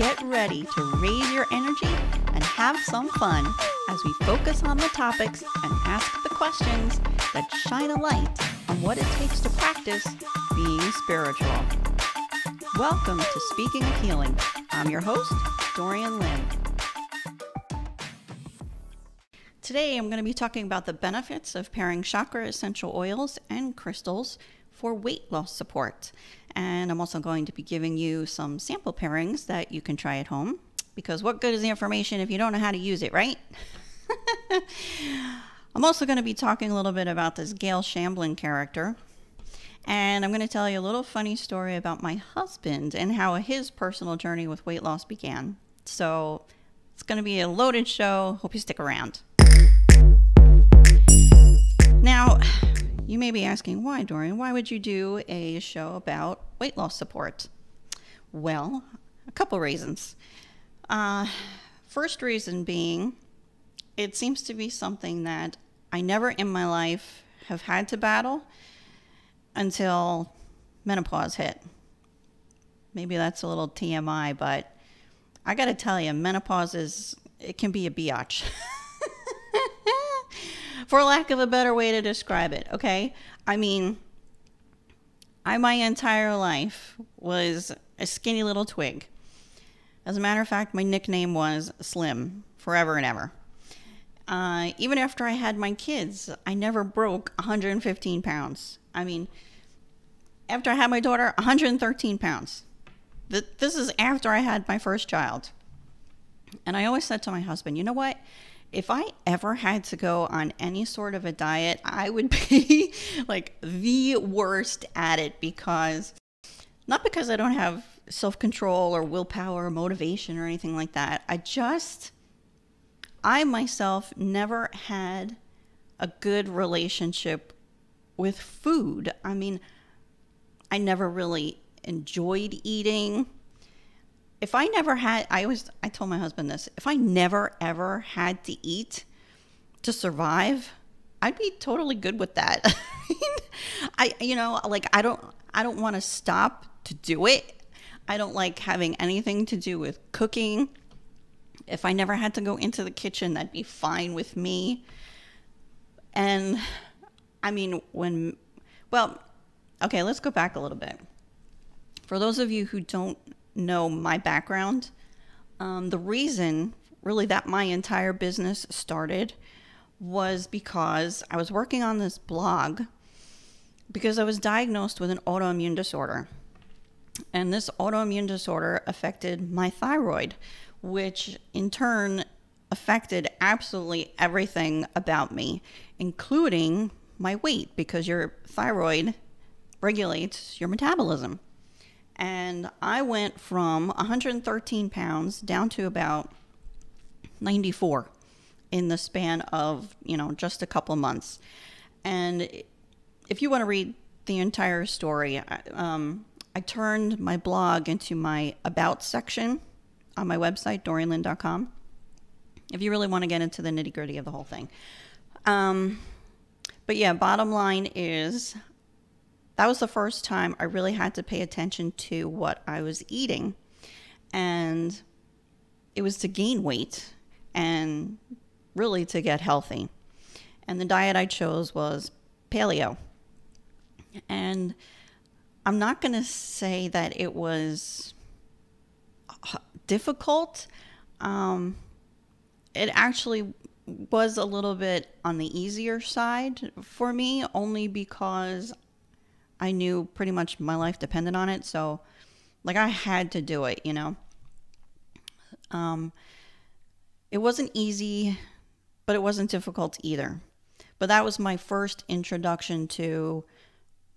get ready to raise your energy and have some fun as we focus on the topics and ask the questions that shine a light on what it takes to practice being spiritual. Welcome to Speaking of Healing. I'm your host, Dorian Lynn. Today I'm going to be talking about the benefits of pairing chakra essential oils and crystals for weight loss support. And I'm also going to be giving you some sample pairings that you can try at home, because what good is the information if you don't know how to use it, right? I'm also going to be talking a little bit about this Gwen Shamblin character, and I'm going to tell you a little funny story about my husband and how his personal journey with weight loss began. So it's going to be a loaded show. Hope you stick around. Now, you may be asking, why, Dorian? Why would you do a show about weight loss support? Well, a couple reasons. First reason being, it seems to be something that I never in my life have had to battle until menopause hit. Maybe that's a little TMI, but I got to tell you, menopause can be a biatch. For lack of a better way to describe it, okay? I mean, my entire life was a skinny little twig. As a matter of fact, my nickname was Slim, forever and ever. Even after I had my kids, I never broke 115 pounds. I mean, after I had my daughter, 113 pounds. This is after I had my first child. And I always said to my husband, you know what? If I ever had to go on any sort of a diet, I would be like the worst at it, because not because I don't have self-control or willpower or motivation or anything like that. I myself never had a good relationship with food. I mean, I never really enjoyed eating. If I never had, I told my husband this, if I never ever had to eat to survive, I'd be totally good with that. I mean, I don't want to stop to do it. I don't like having anything to do with cooking. If I never had to go into the kitchen, that'd be fine with me. And I mean, okay, let's go back a little bit. For those of you who don't know my background, the reason really that my entire business started was because I was working on this blog because I was diagnosed with an autoimmune disorder, and this autoimmune disorder affected my thyroid, which in turn affected absolutely everything about me, including my weight, because your thyroid regulates your metabolism. And I went from 113 pounds down to about 94 in the span of, just a couple months. And if you want to read the entire story, I turned my blog into my About section on my website, DorianLynn.com, if you really want to get into the nitty-gritty of the whole thing. But yeah, bottom line is, that was the first time I really had to pay attention to what I was eating, and it was to gain weight and really to get healthy. And the diet I chose was paleo. And I'm not going to say that it was difficult. It actually was a little bit on the easier side for me, only because I knew pretty much my life depended on it. So like I had to do it, it wasn't easy, but it wasn't difficult either. But that was my first introduction to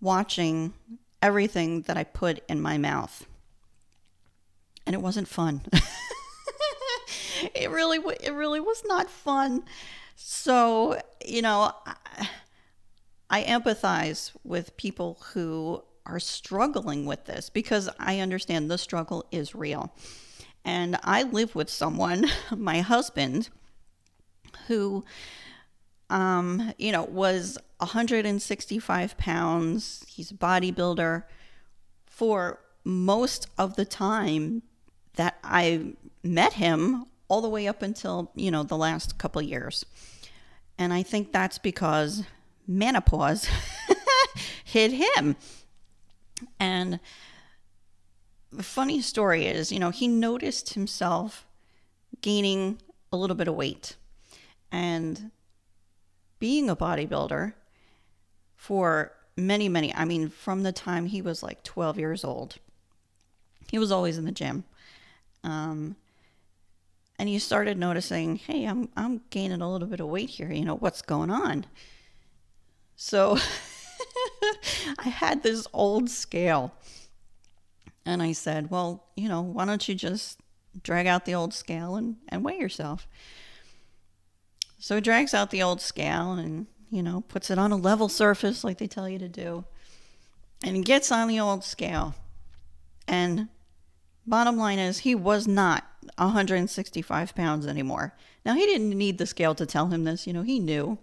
watching everything that I put in my mouth. And it wasn't fun. It really was not fun. So, I empathize with people who are struggling with this, because I understand the struggle is real. And I live with someone, my husband, who, was 165 pounds. He's a bodybuilder for most of the time that I met him all the way up until, you know, the last couple of years. And I think that's because menopause hit him. And the funny story is, you know, he noticed himself gaining a little bit of weight. And being a bodybuilder for many, many, I mean, from the time he was like 12 years old, he was always in the gym. And he started noticing, hey, I'm gaining a little bit of weight here. You know, what's going on? So I had this old scale and I said, well, you know, why don't you just drag out the old scale and weigh yourself? So he drags out the old scale and, you know, puts it on a level surface like they tell you to do, and gets on the old scale. And bottom line is, he was not 165 pounds anymore. Now, he didn't need the scale to tell him this, you know, he knew,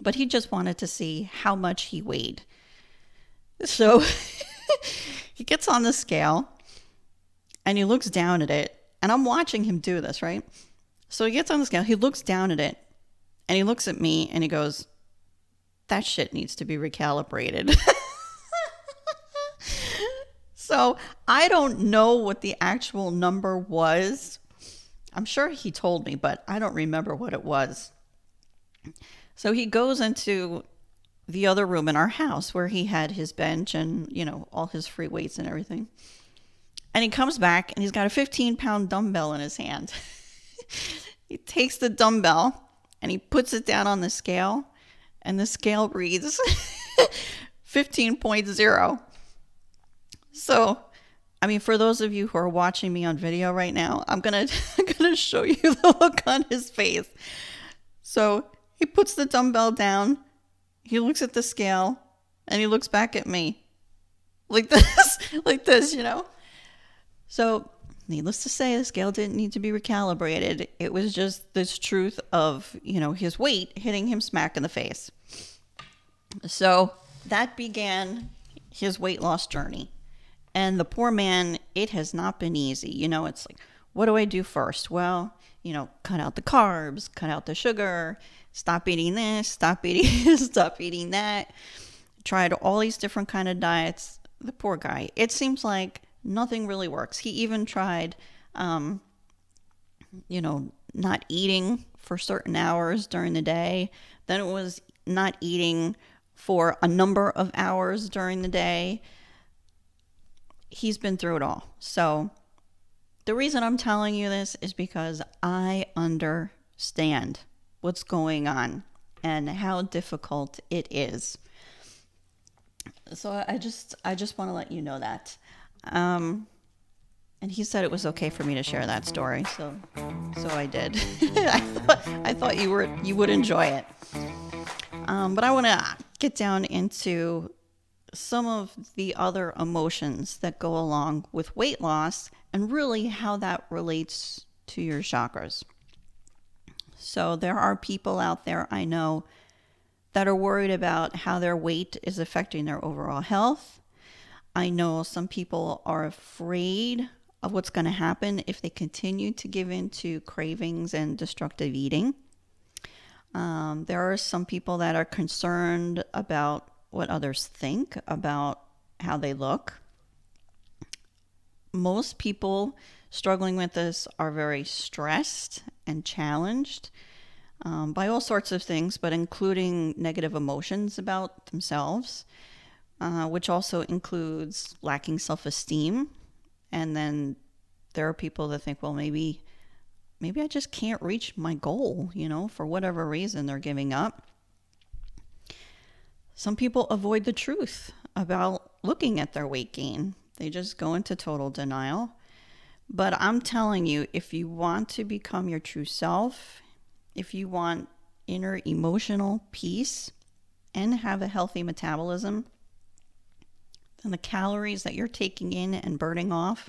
but he just wanted to see how much he weighed. So he gets on the scale and he looks down at it, and I'm watching him do this, right? So he gets on the scale, he looks down at it, and he looks at me and he goes, that shit needs to be recalibrated. So I don't know what the actual number was. I'm sure he told me, but I don't remember what it was. So he goes into the other room in our house where he had his bench and, you know, all his free weights and everything. And he comes back and he's got a 15-pound dumbbell in his hand. He takes the dumbbell and he puts it down on the scale, and the scale reads 15.0. So, I mean, for those of you who are watching me on video right now, I'm gonna show you the look on his face. So he puts the dumbbell down, he looks at the scale, and he looks back at me like this, you know? So needless to say, the scale didn't need to be recalibrated. It was just this truth of, you know, his weight hitting him smack in the face. So that began his weight loss journey. And the poor man, it has not been easy. You know, it's like, what do I do first? Well, you know, cut out the carbs, cut out the sugar, stop eating this, stop eating this, stop eating that. Tried all these different kind of diets. The poor guy, it seems like nothing really works. He even tried, you know, not eating for certain hours during the day. Then it was not eating for a number of hours during the day. He's been through it all. So the reason I'm telling you this is because I understand what's going on and how difficult it is. So I just want to let you know that. And he said it was okay for me to share that story. So I did. I thought you would enjoy it. But I want to get down into some of the other emotions that go along with weight loss and really how that relates to your chakras. So there are people out there I know that are worried about how their weight is affecting their overall health. I know some people are afraid of what's going to happen if they continue to give in to cravings and destructive eating. There are some people that are concerned about what others think about how they look. Most people struggling with this are very stressed and challenged by all sorts of things, but including negative emotions about themselves, which also includes lacking self-esteem. And then there are people that think, well, maybe I just can't reach my goal, you know, for whatever reason they're giving up. Some people avoid the truth about looking at their weight gain. They just go into total denial. But I'm telling you, if you want to become your true self, if you want inner emotional peace and have a healthy metabolism, then the calories that you're taking in and burning off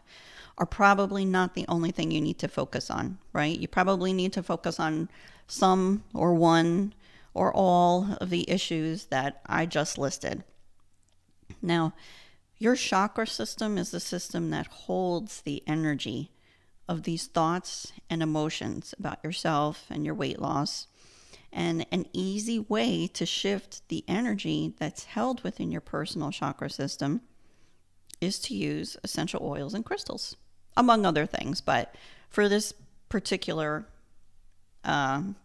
are probably not the only thing you need to focus on, right? You probably need to focus on some or one or all of the issues that I just listed. Now, Your chakra system is the system that holds the energy of these thoughts and emotions about yourself and your weight loss. And an easy way to shift the energy that's held within your personal chakra system is to use essential oils and crystals, among other things. But for this particular episode,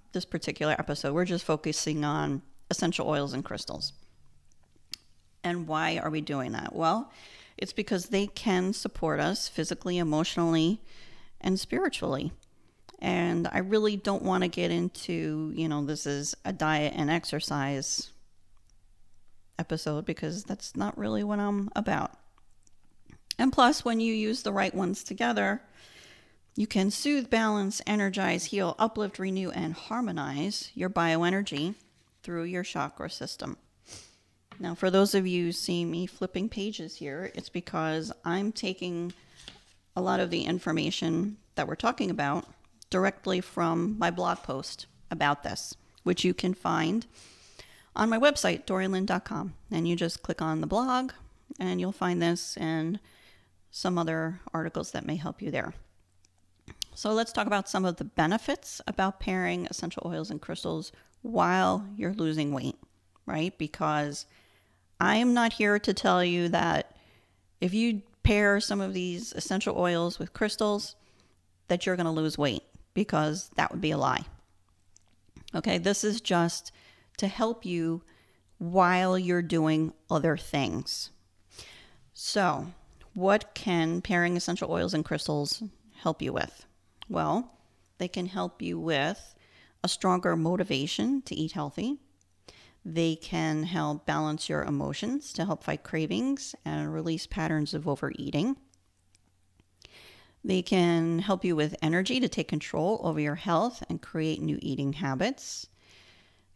we're just focusing on essential oils and crystals. And why are we doing that? Well, it's because they can support us physically, emotionally, and spiritually. And I really don't want to get into, you know, this is a diet and exercise episode, because that's not really what I'm about. And plus, when you use the right ones together, you can soothe, balance, energize, heal, uplift, renew, and harmonize your bioenergy through your chakra system. Now, for those of you who see me flipping pages here, it's because I'm taking a lot of the information that we're talking about directly from my blog post about this, which you can find on my website, DorianLynn.com. And you just click on the blog and you'll find this and some other articles that may help you there. So let's talk about some of the benefits about pairing essential oils and crystals while you're losing weight, right? Because I am not here to tell you that if you pair some of these essential oils with crystals, that you're going to lose weight, because that would be a lie. Okay, this is just to help you while you're doing other things. So what can pairing essential oils and crystals help you with? Well, they can help you with a stronger motivation to eat healthy. They can help balance your emotions to help fight cravings and release patterns of overeating. They can help you with energy to take control over your health and create new eating habits.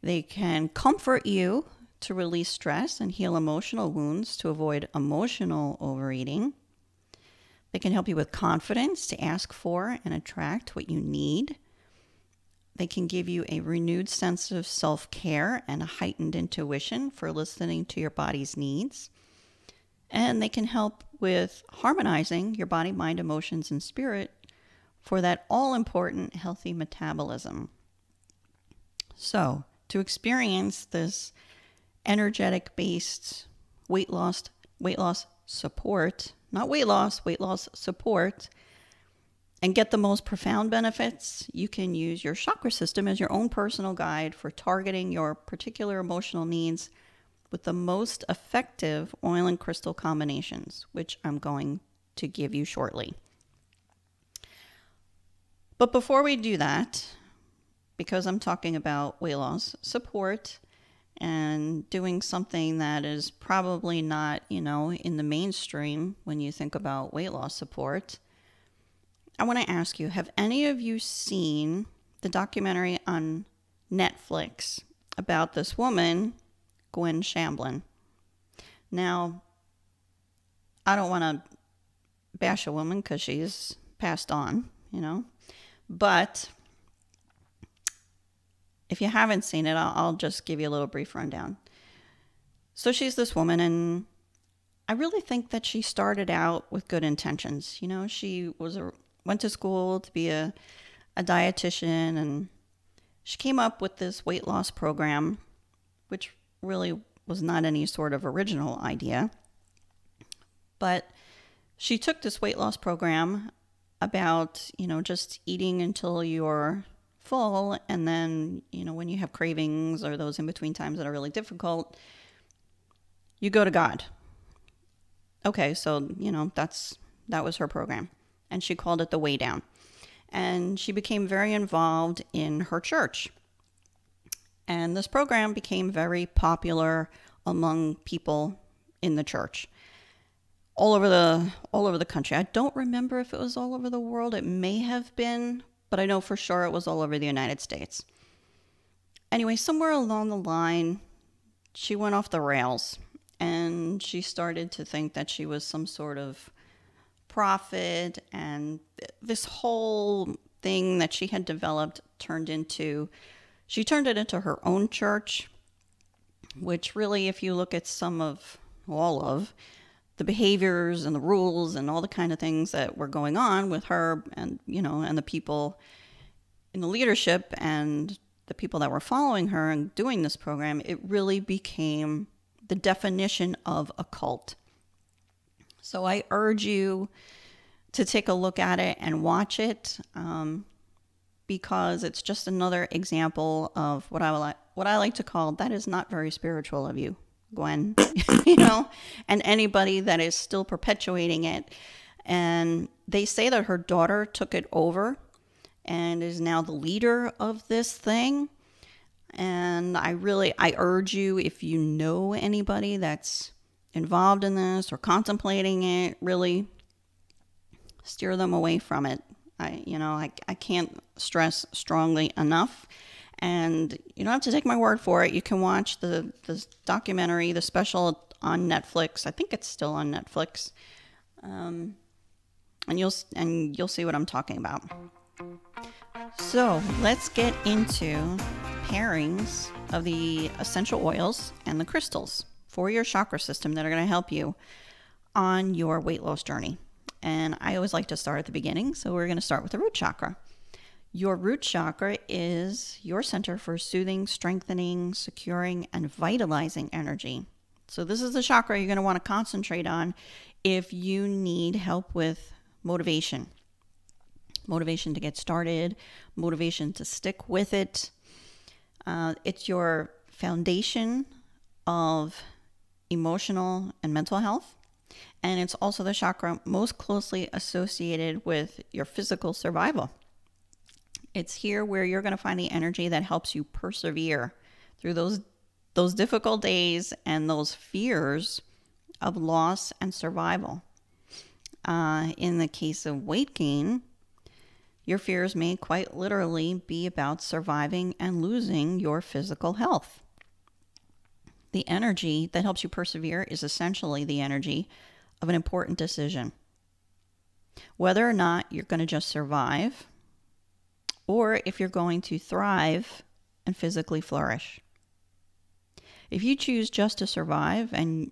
They can comfort you to release stress and heal emotional wounds to avoid emotional overeating. They can help you with confidence to ask for and attract what you need. They can give you a renewed sense of self-care and a heightened intuition for listening to your body's needs. And they can help with harmonizing your body, mind, emotions, and spirit for that all-important healthy metabolism. So, to experience this energetic-based weight loss support, and get the most profound benefits, you can use your chakra system as your own personal guide for targeting your particular emotional needs with the most effective oil and crystal combinations, which I'm going to give you shortly. But before we do that, because I'm talking about weight loss support and doing something that is probably not, you know, in the mainstream when you think about weight loss support, I want to ask you, have any of you seen the documentary on Netflix about this woman, Gwen Shamblin? Now, I don't want to bash a woman because she's passed on, you know, but if you haven't seen it, I'll just give you a little brief rundown. So she's this woman, and I really think that she started out with good intentions. You know, she went to school to be a dietitian, and she came up with this weight loss program, which really was not any sort of original idea. But she took this weight loss program about, you know, just eating until you're full, and then, you know, when you have cravings or those in between times that are really difficult, you go to God. Okay, so, you know, that was her program. And she called it The Way Down. And she became very involved in her church. And this program became very popular among people in the church all over the country. I don't remember if it was all over the world. It may have been, but I know for sure it was all over the United States. Anyway, somewhere along the line, she went off the rails, and she started to think that she was some sort of prophet, and this whole thing that she had developed turned it into her own church, which really, if you look at all of the behaviors and the rules and all the kind of things that were going on with her and, you know, and the people in the leadership and the people that were following her and doing this program, it really became the definition of a cult. So I urge you to take a look at it and watch it, because it's just another example of what I like to call, that is not very spiritual of you, Gwen, you know, and anybody that is still perpetuating it. And they say that her daughter took it over and is now the leader of this thing. And I urge you, if you know anybody that's involved in this or contemplating it, really steer them away from it. I can't stress strongly enough. And you don't have to take my word for it. You can watch the documentary, the special on Netflix. I think it's still on Netflix. And you'll see what I'm talking about. So let's get into pairings of the essential oils and the crystals for your chakra system that are going to help you on your weight loss journey. And I always like to start at the beginning, so we're going to start with the root chakra. Your root chakra is your center for soothing, strengthening, securing, and vitalizing energy. So this is the chakra you're going to want to concentrate on if you need help with motivation. Motivation to get started, motivation to stick with it. It's your foundation of emotional and mental health. And it's also the chakra most closely associated with your physical survival. It's here where you're going to find the energy that helps you persevere through those difficult days and those fears of loss and survival. In the case of weight gain, your fears may quite literally be about surviving and losing your physical health. The energy that helps you persevere is essentially the energy of an important decision. Whether or not you're going to just survive, or if you're going to thrive and physically flourish. If you choose just to survive, and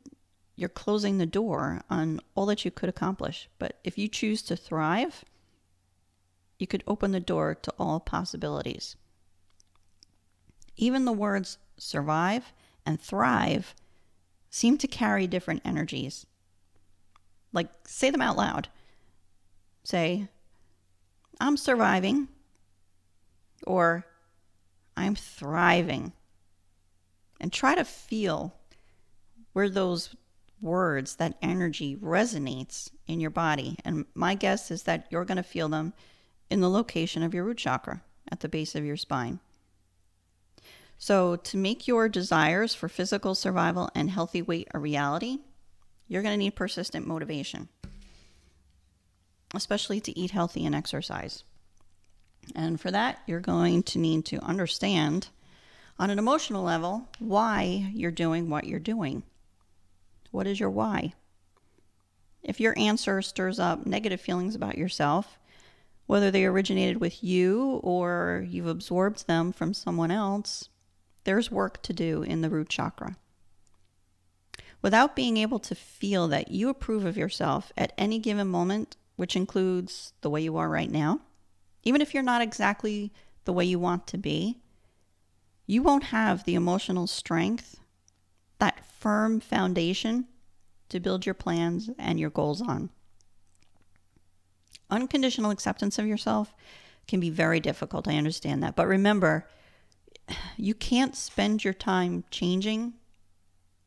you're closing the door on all that you could accomplish, but if you choose to thrive, you could open the door to all possibilities. Even the words survive and thrive seem to carry different energies. Like, say them out loud. Say, I'm surviving. Or I'm thriving. And try to feel where those words, that energy resonates in your body. And my guess is that you're going to feel them in the location of your root chakra, at the base of your spine. So to make your desires for physical survival and healthy weight a reality, you're going to need persistent motivation, especially to eat healthy and exercise. And for that, you're going to need to understand on an emotional level why you're doing what you're doing. What is your why? If your answer stirs up negative feelings about yourself, whether they originated with you or you've absorbed them from someone else, there's work to do in the root chakra. Without being able to feel that you approve of yourself at any given moment, which includes the way you are right now, even if you're not exactly the way you want to be, you won't have the emotional strength, that firm foundation to build your plans and your goals on. Unconditional acceptance of yourself can be very difficult. I understand that. But remember, you can't spend your time changing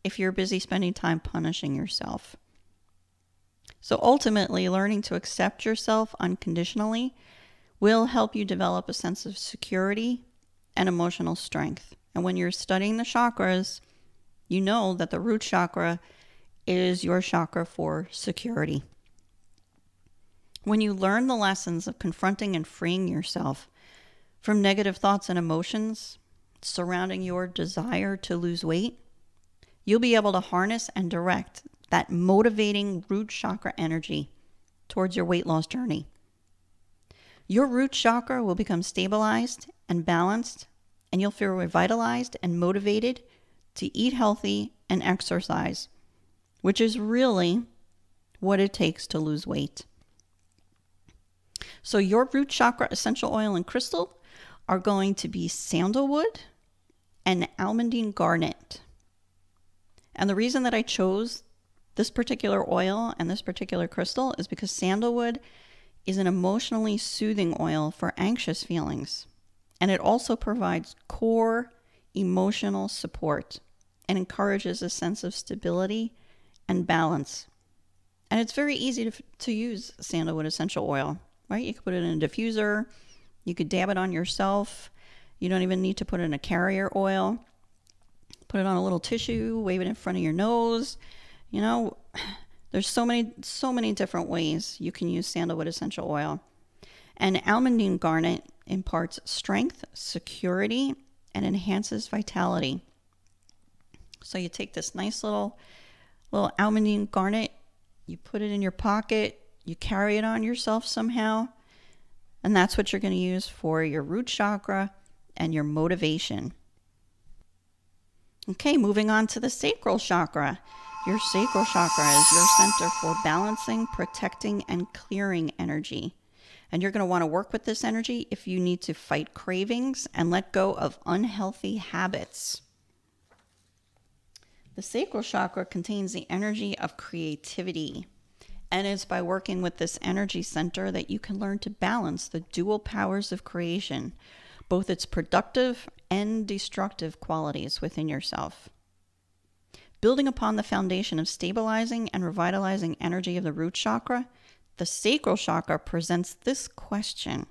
if you're busy spending time punishing yourself. So ultimately, learning to accept yourself unconditionally will help you develop a sense of security and emotional strength. And when you're studying the chakras, you know that the root chakra is your chakra for security. When you learn the lessons of confronting and freeing yourself from negative thoughts and emotions surrounding your desire to lose weight, you'll be able to harness and direct that motivating root chakra energy towards your weight loss journey. Your root chakra will become stabilized and balanced, and you'll feel revitalized and motivated to eat healthy and exercise, which is really what it takes to lose weight. So your root chakra essential oil and crystal are going to be sandalwood and almandine garnet. And the reason that I chose this particular oil and this particular crystal is because sandalwood is an emotionally soothing oil for anxious feelings. And it also provides core emotional support and encourages a sense of stability and balance. And it's very easy to use sandalwood essential oil, right? You could put it in a diffuser. You could dab it on yourself. You don't even need to put in a carrier oil. Put it on a little tissue, wave it in front of your nose. You know, there's so many different ways you can use sandalwood essential oil. And almandine garnet imparts strength, security, and enhances vitality. So you take this nice little almandine garnet, you put it in your pocket, you carry it on yourself somehow, and that's what you're going to use for your root chakra and your motivation. Okay, moving on to the sacral chakra. Your sacral chakra is your center for balancing, protecting, and clearing energy. And you're going to want to work with this energy if you need to fight cravings and let go of unhealthy habits. The sacral chakra contains the energy of creativity. And it's by working with this energy center that you can learn to balance the dual powers of creation, both its productive and destructive qualities within yourself. Building upon the foundation of stabilizing and revitalizing energy of the root chakra, the sacral chakra presents this question.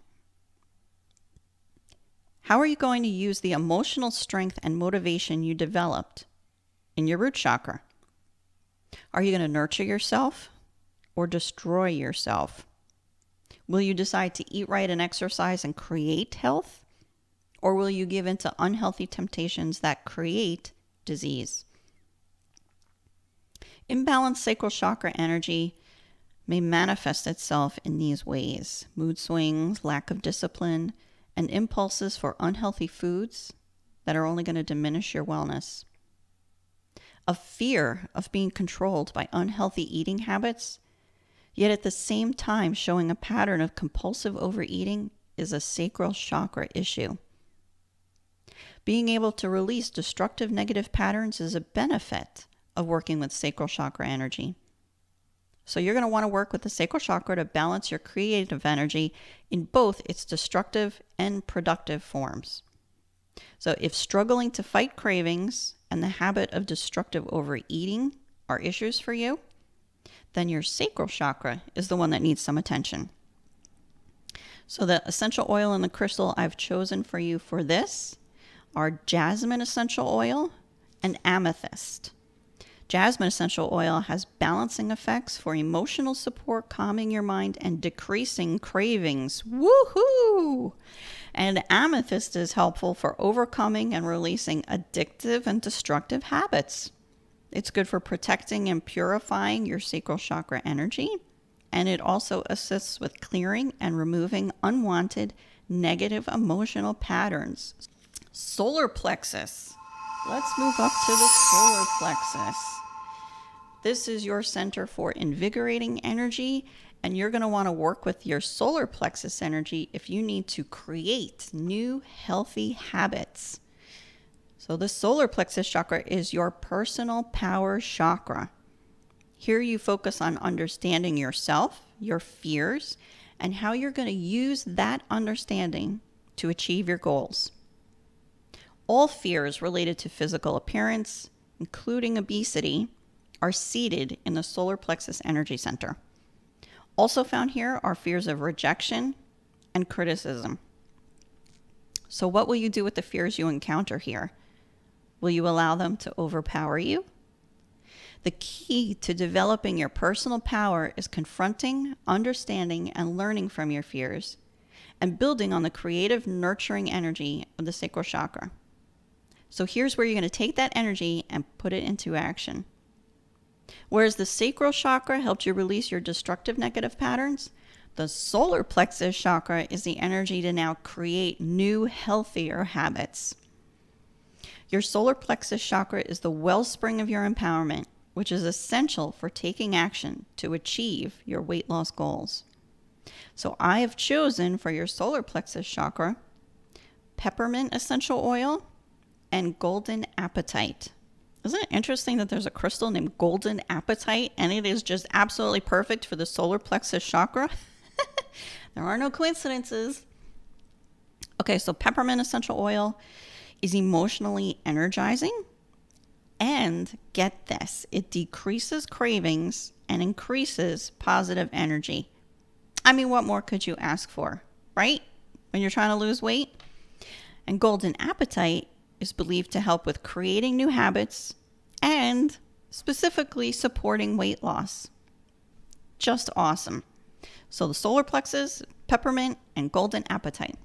How are you going to use the emotional strength and motivation you developed in your root chakra? Are you going to nurture yourself or destroy yourself? Will you decide to eat right and exercise and create health? Or will you give in to unhealthy temptations that create disease? Imbalanced sacral chakra energy may manifest itself in these ways: mood swings, lack of discipline, and impulses for unhealthy foods that are only going to diminish your wellness. A fear of being controlled by unhealthy eating habits, yet at the same time showing a pattern of compulsive overeating, is a sacral chakra issue. Being able to release destructive negative patterns is a benefit of working with sacral chakra energy. So you're going to want to work with the sacral chakra to balance your creative energy in both its destructive and productive forms. So if struggling to fight cravings and the habit of destructive overeating are issues for you, then your sacral chakra is the one that needs some attention. So the essential oil and the crystal I've chosen for you for this are jasmine essential oil and amethyst. Jasmine essential oil has balancing effects for emotional support, calming your mind, and decreasing cravings. Woohoo! And amethyst is helpful for overcoming and releasing addictive and destructive habits. It's good for protecting and purifying your sacral chakra energy, and it also assists with clearing and removing unwanted negative emotional patterns. Solar plexus. Let's move up to the solar plexus. This is your center for invigorating energy, and you're going to want to work with your solar plexus energy if you need to create new healthy habits. So the solar plexus chakra is your personal power chakra. Here you focus on understanding yourself, your fears, and how you're going to use that understanding to achieve your goals. All fears related to physical appearance, including obesity, are seated in the solar plexus energy center. Also found here are fears of rejection and criticism. So what will you do with the fears you encounter here? Will you allow them to overpower you? The key to developing your personal power is confronting, understanding, and learning from your fears, and building on the creative, nurturing energy of the sacral chakra. So here's where you're going to take that energy and put it into action. Whereas the sacral chakra helped you release your destructive negative patterns, the solar plexus chakra is the energy to now create new, healthier habits. Your solar plexus chakra is the wellspring of your empowerment, which is essential for taking action to achieve your weight loss goals. So I have chosen for your solar plexus chakra, peppermint essential oil and golden appetite. Isn't it interesting that there's a crystal named golden appetite and it is just absolutely perfect for the solar plexus chakra? There are no coincidences. Okay, so peppermint essential oil is emotionally energizing. And get this, it decreases cravings and increases positive energy. I mean, what more could you ask for, right? When you're trying to lose weight. And golden appetite is believed to help with creating new habits and specifically supporting weight loss. Just awesome. So the solar plexus, peppermint, and golden appetite.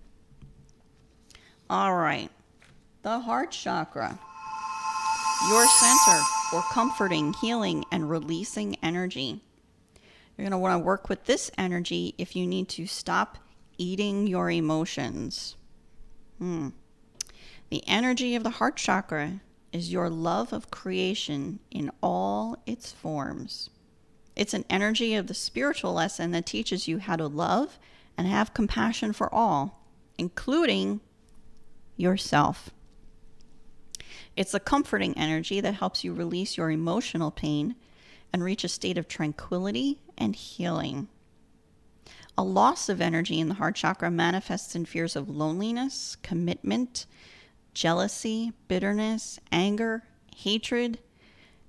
All right, the heart chakra, your center for comforting, healing, and releasing energy. You're going to want to work with this energy if you need to stop eating your emotions. The energy of the heart chakra is your love of creation in all its forms. It's an energy of the spiritual lesson that teaches you how to love and have compassion for all, including yourself. It's a comforting energy that helps you release your emotional pain and reach a state of tranquility and healing. A loss of energy in the heart chakra manifests in fears of loneliness, commitment, jealousy, bitterness, anger, hatred,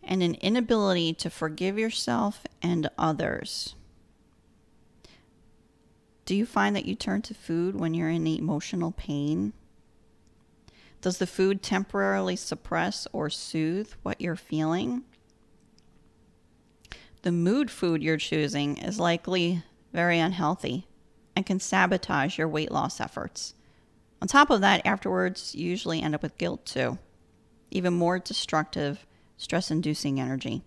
and an inability to forgive yourself and others. Do you find that you turn to food when you're in emotional pain? Does the food temporarily suppress or soothe what you're feeling? The mood food you're choosing is likely very unhealthy and can sabotage your weight loss efforts. On top of that, afterwards, you usually end up with guilt too. Even more destructive, stress-inducing energy.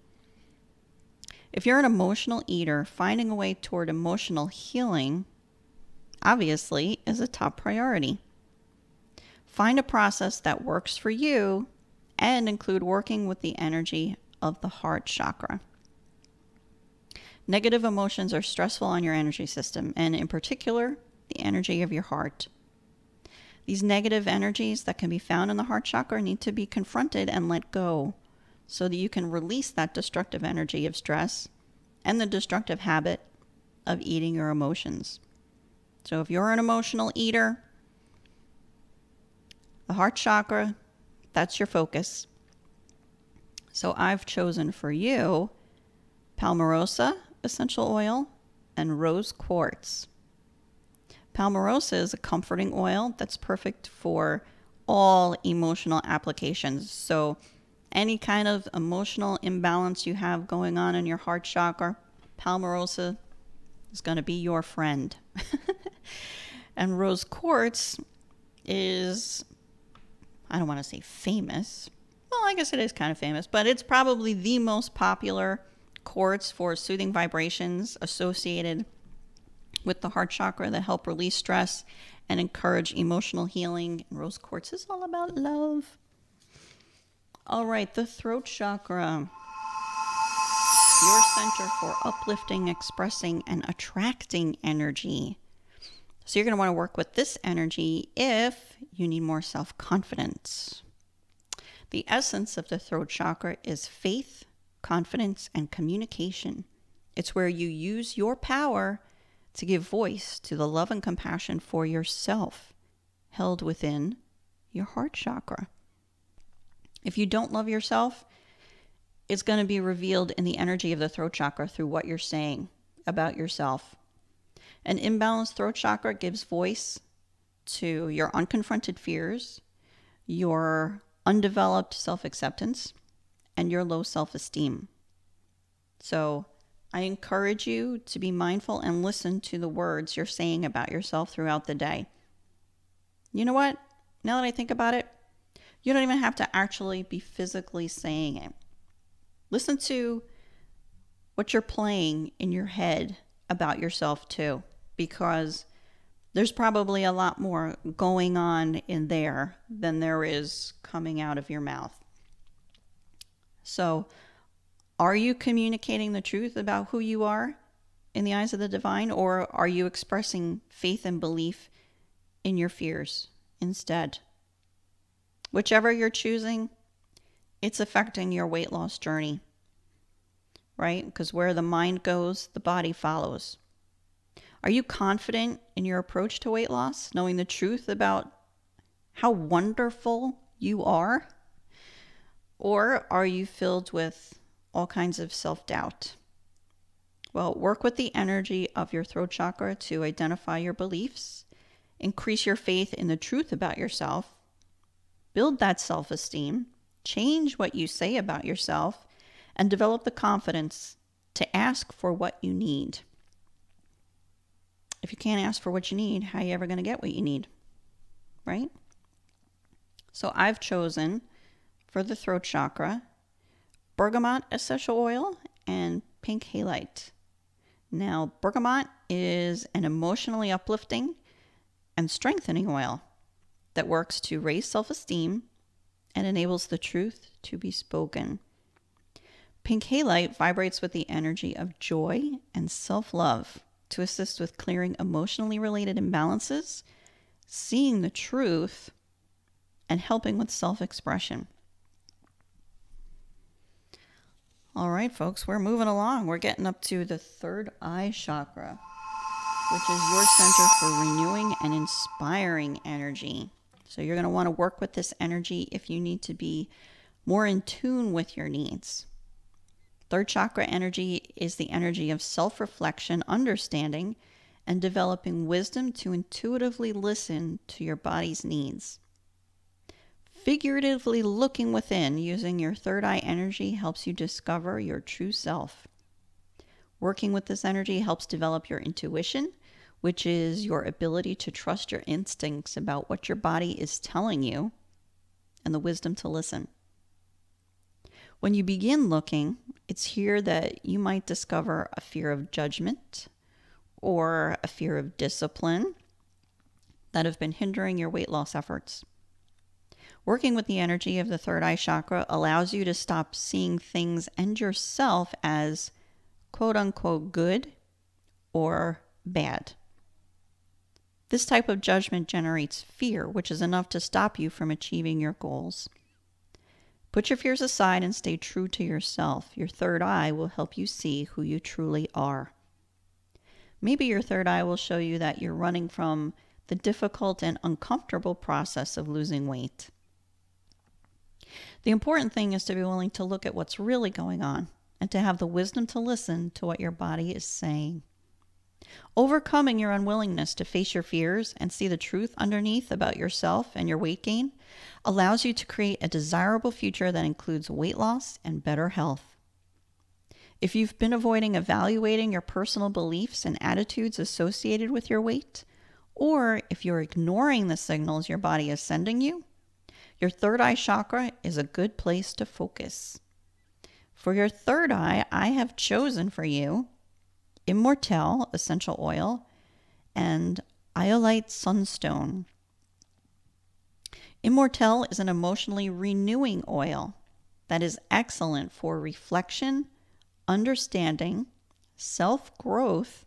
If you're an emotional eater, finding a way toward emotional healing, obviously, is a top priority. Find a process that works for you and include working with the energy of the heart chakra. Negative emotions are stressful on your energy system, and in particular, the energy of your heart. These negative energies that can be found in the heart chakra need to be confronted and let go so that you can release that destructive energy of stress and the destructive habit of eating your emotions. So if you're an emotional eater, the heart chakra, that's your focus. So I've chosen for you Palmarosa essential oil and rose quartz. Palmarosa is a comforting oil that's perfect for all emotional applications. So any kind of emotional imbalance you have going on in your heart chakra, Palmarosa is going to be your friend. And rose quartz is, I don't want to say famous. Well, I guess it is kind of famous, but it's probably the most popular quartz for soothing vibrations associated with the heart chakra that help release stress and encourage emotional healing. And rose quartz is all about love. All right, the throat chakra. Your center for uplifting, expressing, and attracting energy. So you're going to want to work with this energy if you need more self-confidence. The essence of the throat chakra is faith, confidence, and communication. It's where you use your power to give voice to the love and compassion for yourself held within your heart chakra. If you don't love yourself, it's going to be revealed in the energy of the throat chakra through what you're saying about yourself. An imbalanced throat chakra gives voice to your unconfronted fears, your undeveloped self-acceptance, and your low self-esteem. So I encourage you to be mindful and listen to the words you're saying about yourself throughout the day. You know what? Now that I think about it, you don't even have to actually be physically saying it. Listen to what you're playing in your head about yourself too, because there's probably a lot more going on in there than there is coming out of your mouth. So Are you communicating the truth about who you are in the eyes of the divine, or are you expressing faith and belief in your fears instead? Whichever you're choosing, it's affecting your weight loss journey, right? Because where the mind goes, the body follows. Are you confident in your approach to weight loss, knowing the truth about how wonderful you are? Or are you filled with all kinds of self-doubt? Well, work with the energy of your throat chakra to identify your beliefs, increase your faith in the truth about yourself, build that self-esteem, change what you say about yourself, and develop the confidence to ask for what you need. If you can't ask for what you need, how are you ever going to get what you need, right? So I've chosen for the throat chakra, bergamot essential oil and pink halite. Now, bergamot is an emotionally uplifting and strengthening oil that works to raise self-esteem and enables the truth to be spoken. Pink halite vibrates with the energy of joy and self-love, to assist with clearing emotionally related imbalances, seeing the truth, and helping with self-expression. All right, folks, we're moving along. We're getting up to the third eye chakra, which is your center for renewing and inspiring energy. So you're going to want to work with this energy if you need to be more in tune with your needs. Third chakra energy is the energy of self-reflection, understanding, and developing wisdom to intuitively listen to your body's needs. Figuratively looking within using your third eye energy helps you discover your true self. Working with this energy helps develop your intuition, which is your ability to trust your instincts about what your body is telling you, and the wisdom to listen. When you begin looking, it's here that you might discover a fear of judgment or a fear of discipline that have been hindering your weight loss efforts. Working with the energy of the third eye chakra allows you to stop seeing things and yourself as quote unquote good or bad. This type of judgment generates fear, which is enough to stop you from achieving your goals. Put your fears aside and stay true to yourself. Your third eye will help you see who you truly are. Maybe your third eye will show you that you're running from the difficult and uncomfortable process of losing weight. The important thing is to be willing to look at what's really going on and to have the wisdom to listen to what your body is saying. Overcoming your unwillingness to face your fears and see the truth underneath about yourself and your weight gain allows you to create a desirable future that includes weight loss and better health. If you've been avoiding evaluating your personal beliefs and attitudes associated with your weight, or if you're ignoring the signals your body is sending you, your third eye chakra is a good place to focus. For your third eye, I have chosen for you Immortelle essential oil and Iolite sunstone. Immortelle is an emotionally renewing oil that is excellent for reflection, understanding, self-growth,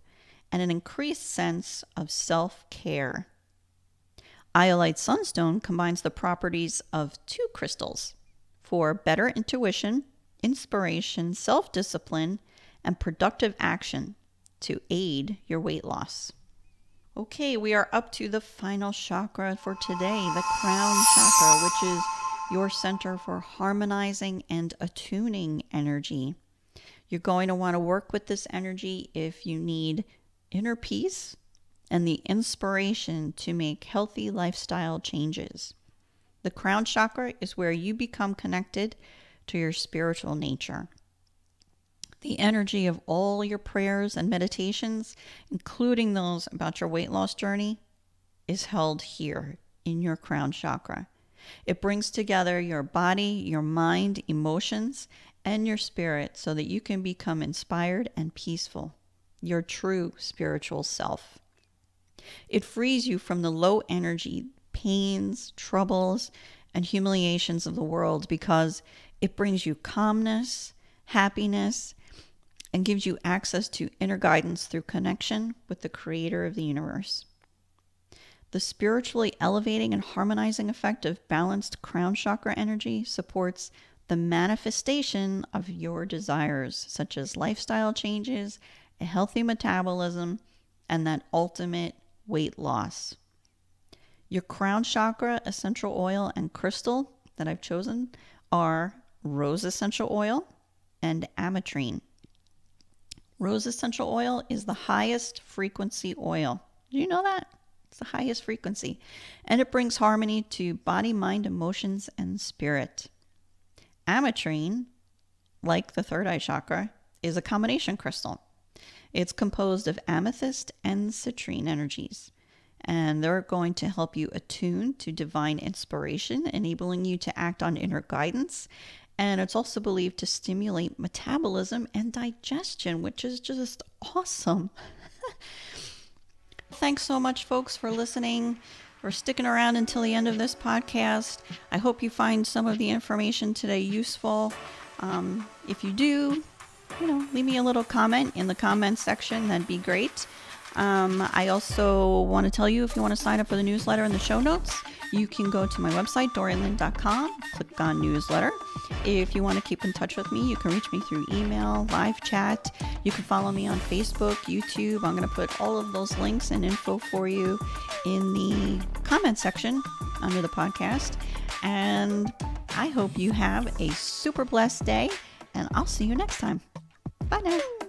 and an increased sense of self-care. Iolite sunstone combines the properties of two crystals for better intuition, inspiration, self-discipline, and productive action to aid your weight loss. Okay, we are up to the final chakra for today, the crown chakra, which is your center for harmonizing and attuning energy. You're going to want to work with this energy if you need inner peace and the inspiration to make healthy lifestyle changes. The crown chakra is where you become connected to your spiritual nature. The energy of all your prayers and meditations, including those about your weight loss journey, is held here in your crown chakra. It brings together your body, your mind, emotions, and your spirit so that you can become inspired and peaceful, your true spiritual self. It frees you from the low energy pains, troubles, and humiliations of the world because it brings you calmness happiness, and gives you access to inner guidance through connection with the creator of the universe. The spiritually elevating and harmonizing effect of balanced crown chakra energy supports the manifestation of your desires, such as lifestyle changes, a healthy metabolism, and that ultimate weight loss. Your crown chakra essential oil and crystal that I've chosen are rose essential oil and ametrine. Rose essential oil is the highest frequency oil. Did you know that? It's the highest frequency. And it brings harmony to body, mind, emotions, and spirit. Ametrine, like the third eye chakra, is a combination crystal. It's composed of amethyst and citrine energies, and they're going to help you attune to divine inspiration, enabling you to act on inner guidance. And it's also believed to stimulate metabolism and digestion, which is just awesome. Thanks so much, folks, for listening, for sticking around until the end of this podcast. I hope you find some of the information today useful. If you do, leave me a little comment in the comments section. That'd be great. I also want to tell you, if you want to sign up for the newsletter in the show notes, you can go to my website, DorianLynn.com, click on newsletter. If you want to keep in touch with me, you can reach me through email, live chat. You can follow me on Facebook, YouTube. I'm going to put all of those links and info for you in the comment section under the podcast. And I hope you have a super blessed day, and I'll see you next time. Bye now.